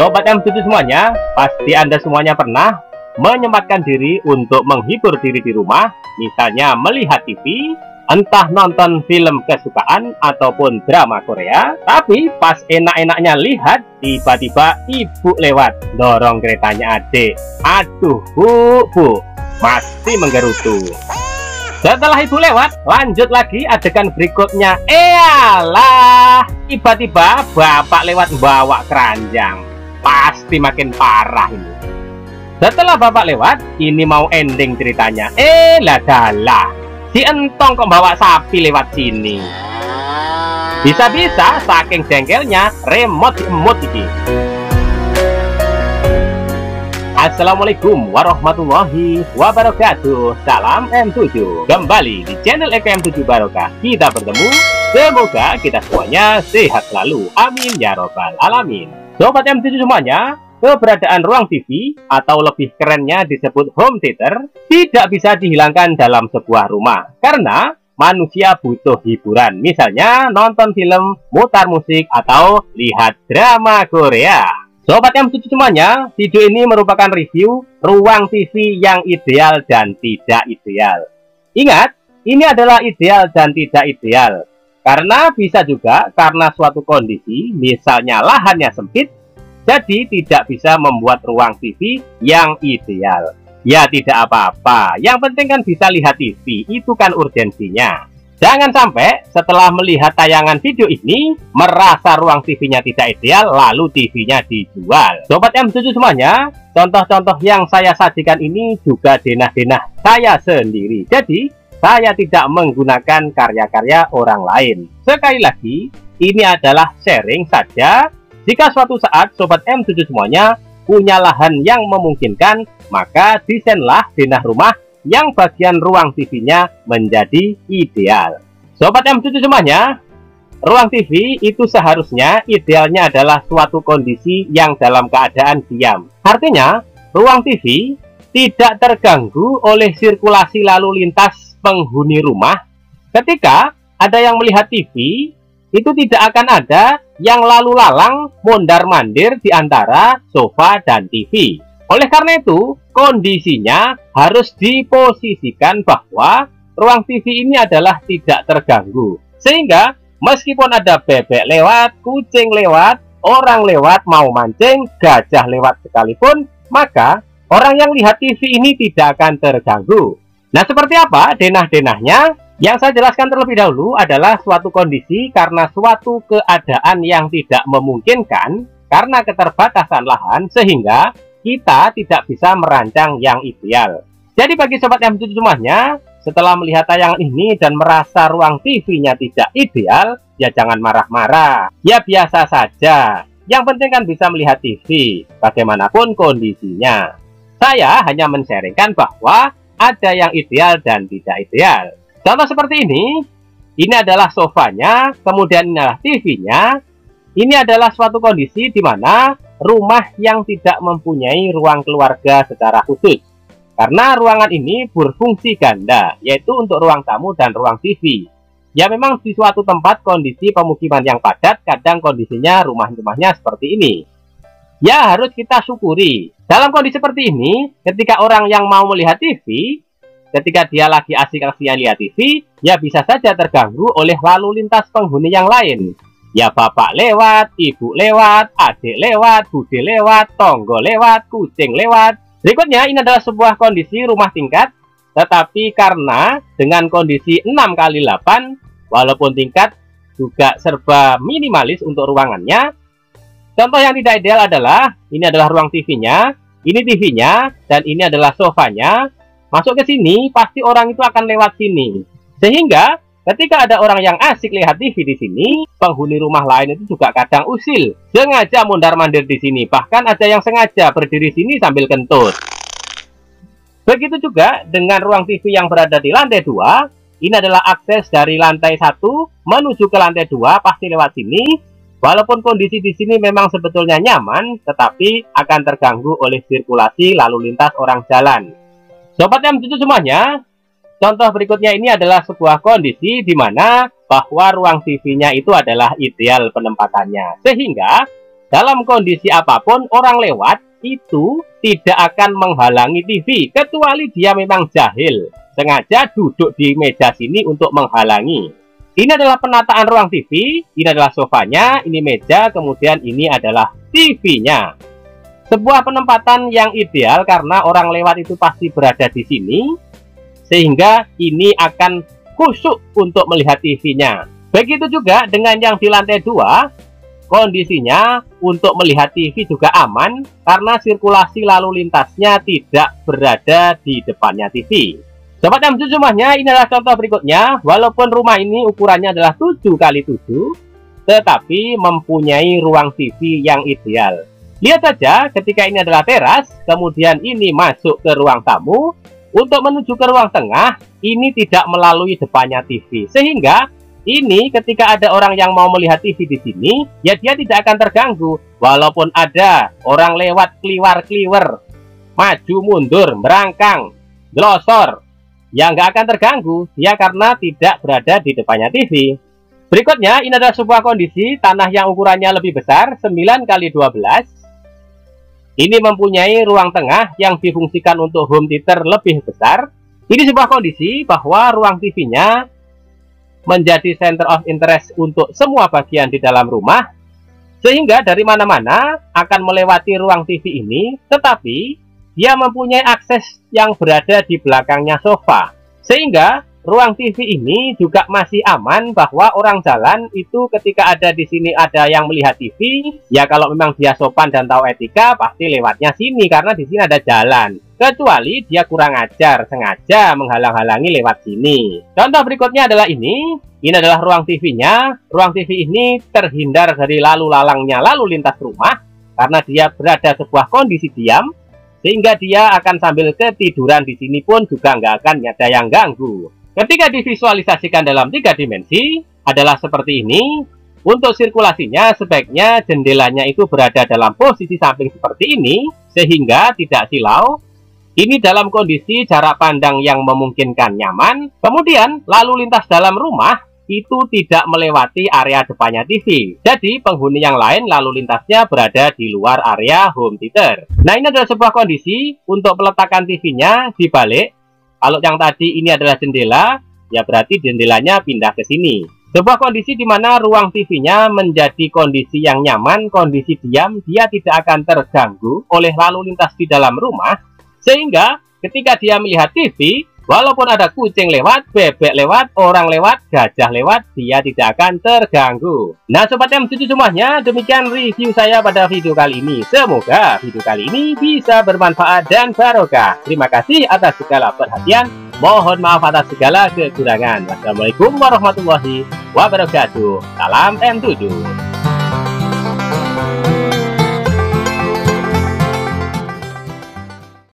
Sobat M7 semuanya, pasti Anda semuanya pernah menyempatkan diri untuk menghibur diri di rumah, misalnya melihat TV, entah nonton film kesukaan ataupun drama Korea. Tapi pas enak-enaknya lihat, tiba-tiba ibu lewat dorong keretanya adik. Aduh bu, masih menggerutu. Setelah ibu lewat, lanjut lagi adegan berikutnya. Eyalah, tiba-tiba bapak lewat bawa keranjang. Pasti makin parah ini. Setelah bapak lewat, ini mau ending ceritanya. Ladalah, si entong kok bawa sapi lewat sini. Bisa-bisa saking jengkelnya, remote diemut ini. Assalamualaikum warahmatullahi wabarakatuh. Salam M7. Kembali di channel EKO M7 Barokah kita bertemu. Semoga kita semuanya sehat selalu. Amin ya robbal alamin. Sobat M7 semuanya, keberadaan ruang TV atau lebih kerennya disebut home theater tidak bisa dihilangkan dalam sebuah rumah karena manusia butuh hiburan. Misalnya nonton film, mutar musik, atau lihat drama Korea. Sobat M7 semuanya, video ini merupakan review ruang TV yang ideal dan tidak ideal. Ingat, ini adalah ideal dan tidak ideal. Karena bisa juga karena suatu kondisi, misalnya lahannya sempit, jadi tidak bisa membuat ruang TV yang ideal. Ya tidak apa-apa, yang penting kan bisa lihat TV, itu kan urgensinya. Jangan sampai setelah melihat tayangan video ini merasa ruang TV-nya tidak ideal lalu TV-nya dijual. Sobat M7 semuanya, contoh-contoh yang saya sajikan ini juga denah-denah saya sendiri. Jadi, saya tidak menggunakan karya-karya orang lain. Sekali lagi, ini adalah sharing saja. Jika suatu saat Sobat M7 semuanya punya lahan yang memungkinkan, maka desainlah denah rumah yang bagian ruang TV-nya menjadi ideal. Sobat M7 semuanya, ruang TV itu seharusnya idealnya adalah suatu kondisi yang dalam keadaan diam. Artinya, ruang TV tidak terganggu oleh sirkulasi lalu lintas penghuni rumah. Ketika ada yang melihat TV, itu tidak akan ada yang lalu lalang mondar-mandir di antara sofa dan TV. Oleh karena itu, kondisinya harus diposisikan bahwa ruang TV ini adalah tidak terganggu. Sehingga meskipun ada bebek lewat, kucing lewat, orang lewat mau mancing, gajah lewat sekalipun, maka orang yang lihat TV ini tidak akan terganggu. Nah, seperti apa denah-denahnya? Yang saya jelaskan terlebih dahulu adalah suatu kondisi karena suatu keadaan yang tidak memungkinkan karena keterbatasan lahan sehingga kita tidak bisa merancang yang ideal. Jadi bagi Sobat M7 semuanya, setelah melihat tayangan ini dan merasa ruang TV-nya tidak ideal, ya jangan marah-marah. Ya biasa saja. Yang penting kan bisa melihat TV, bagaimanapun kondisinya. Saya hanya men-sharingkan bahwa ada yang ideal dan tidak ideal. Contoh seperti ini adalah sofanya, kemudian ini adalah TV-nya. Ini adalah suatu kondisi di mana rumah yang tidak mempunyai ruang keluarga secara khusus. Karena ruangan ini berfungsi ganda, yaitu untuk ruang tamu dan ruang TV. Ya memang di suatu tempat kondisi pemukiman yang padat, kadang kondisinya rumah-rumahnya seperti ini. Ya harus kita syukuri. Dalam kondisi seperti ini, ketika orang yang mau melihat TV, ketika dia lagi asik-asiknya lihat TV, ya bisa saja terganggu oleh lalu lintas penghuni yang lain. Ya bapak lewat, ibu lewat, adik lewat, bude lewat, tonggo lewat, kucing lewat. Berikutnya ini adalah sebuah kondisi rumah tingkat. Tetapi karena dengan kondisi 6x8, walaupun tingkat juga serba minimalis untuk ruangannya. Contoh yang tidak ideal adalah, ini adalah ruang TV-nya, ini TV-nya, dan ini adalah sofanya. Masuk ke sini, pasti orang itu akan lewat sini. Sehingga ketika ada orang yang asik lihat TV di sini, penghuni rumah lain itu juga kadang usil, sengaja mondar-mandir di sini. Bahkan ada yang sengaja berdiri sini sambil kentut. Begitu juga dengan ruang TV yang berada di lantai 2. Ini adalah akses dari lantai 1 menuju ke lantai 2, pasti lewat sini. Walaupun kondisi di sini memang sebetulnya nyaman, tetapi akan terganggu oleh sirkulasi lalu lintas orang jalan. Sobat M7 semuanya, contoh berikutnya ini adalah sebuah kondisi di mana bahwa ruang TV-nya itu adalah ideal penempatannya. Sehingga Dalam kondisi apapun, orang lewat itu tidak akan menghalangi TV, kecuali dia memang jahil, sengaja duduk di meja sini untuk menghalangi. Ini adalah penataan ruang TV, ini adalah sofanya, ini meja, kemudian ini adalah TV-nya. Sebuah penempatan yang ideal karena orang lewat itu pasti berada di sini, sehingga ini akan kusuk untuk melihat TV-nya. Begitu juga dengan yang di lantai 2. Kondisinya untuk melihat TV juga aman karena sirkulasi lalu lintasnya tidak berada di depannya TV. Sobat Amzu semuanya, ini adalah contoh berikutnya. Walaupun rumah ini ukurannya adalah 7x7, tetapi mempunyai ruang TV yang ideal. Lihat saja, ketika ini adalah teras, kemudian ini masuk ke ruang tamu. Untuk menuju ke ruang tengah, ini tidak melalui depannya TV, sehingga ini ketika ada orang yang mau melihat TV di sini, ya dia tidak akan terganggu. Walaupun ada orang lewat keliwar-keliwer, maju mundur, merangkang, glosor, ya nggak akan terganggu, ya karena tidak berada di depannya TV. Berikutnya, ini adalah sebuah kondisi tanah yang ukurannya lebih besar, 9x12. Ini mempunyai ruang tengah yang difungsikan untuk home theater lebih besar. Ini sebuah kondisi bahwa ruang TV-nya menjadi center of interest untuk semua bagian di dalam rumah, sehingga dari mana-mana akan melewati ruang TV ini, tetapi dia mempunyai akses yang berada di belakangnya sofa, sehingga ruang TV ini juga masih aman bahwa orang jalan itu ketika ada di sini ada yang melihat TV, ya kalau memang dia sopan dan tahu etika pasti lewatnya sini karena di sini ada jalan. Kecuali dia kurang ajar, sengaja menghalang-halangi lewat sini. Contoh berikutnya adalah ini. Ini adalah ruang TV-nya. Ruang TV ini terhindar dari lalu-lalangnya lalu lintas rumah karena dia berada sebuah kondisi diam, sehingga dia akan sambil ketiduran di sini pun juga nggak akan ada yang ganggu. Ketika divisualisasikan dalam 3 dimensi adalah seperti ini. Untuk sirkulasinya sebaiknya jendelanya itu berada dalam posisi samping seperti ini sehingga tidak silau. Ini dalam kondisi jarak pandang yang memungkinkan nyaman. Kemudian lalu lintas dalam rumah itu tidak melewati area depannya TV. Jadi penghuni yang lain lalu lintasnya berada di luar area home theater. Nah, ini adalah sebuah kondisi untuk peletakan TV-nya dibalik. Kalau yang tadi ini adalah jendela, ya berarti jendelanya pindah ke sini. Sebuah kondisi di mana ruang TV-nya menjadi kondisi yang nyaman, kondisi diam, dia tidak akan terganggu oleh lalu lintas di dalam rumah. Sehingga ketika dia melihat TV, walaupun ada kucing lewat, bebek lewat, orang lewat, gajah lewat, dia tidak akan terganggu. Nah sobat yang setuju semuanya, demikian review saya pada video kali ini. Semoga video kali ini bisa bermanfaat dan barokah. Terima kasih atas segala perhatian. Mohon maaf atas segala kekurangan. Wassalamualaikum warahmatullahi wabarakatuh. Salam M7.